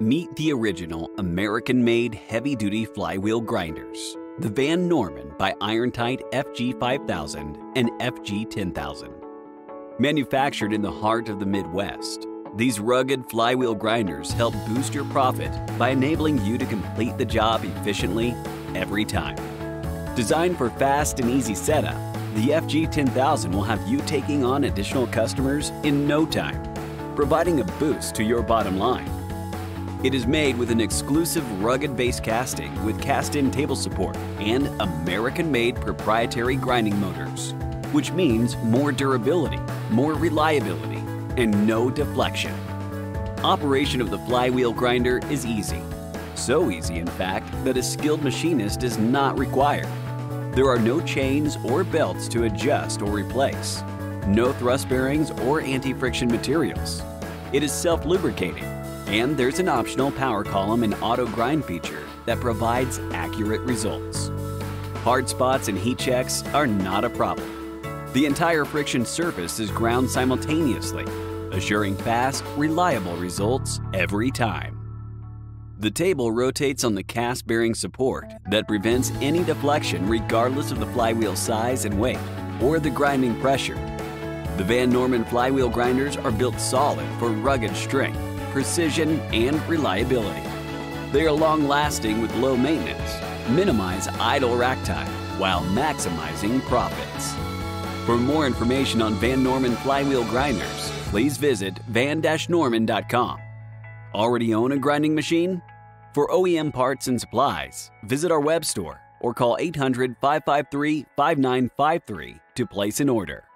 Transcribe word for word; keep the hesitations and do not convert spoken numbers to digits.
Meet the original American-made heavy-duty flywheel grinders, the Van Norman by Iron-Tight F G five thousand and F G ten thousand. Manufactured in the heart of the Midwest, these rugged flywheel grinders help boost your profit by enabling you to complete the job efficiently every time. Designed for fast and easy setup, the F G ten thousand will have you taking on additional customers in no time, providing a boost to your bottom line. It is made with an exclusive rugged base casting with cast-in table support and American-made proprietary grinding motors, which means more durability, more reliability, and no deflection. Operation of the flywheel grinder is easy. So easy, in fact, that a skilled machinist is not required. There are no chains or belts to adjust or replace, no thrust bearings or anti-friction materials. It is self-lubricating, and there's an optional power column and auto grind feature that provides accurate results. Hard spots and heat checks are not a problem. The entire friction surface is ground simultaneously, assuring fast, reliable results every time. The table rotates on the cast bearing support that prevents any deflection regardless of the flywheel size and weight or the grinding pressure. The Van Norman flywheel grinders are built solid for rugged strength, precision, and reliability. They are long-lasting with low maintenance, minimize idle rack time while maximizing profits. For more information on Van Norman flywheel grinders, please visit van norman dot com. Already own a grinding machine? For O E M parts and supplies, visit our web store or call eight hundred, five five three, five nine five three to place an order.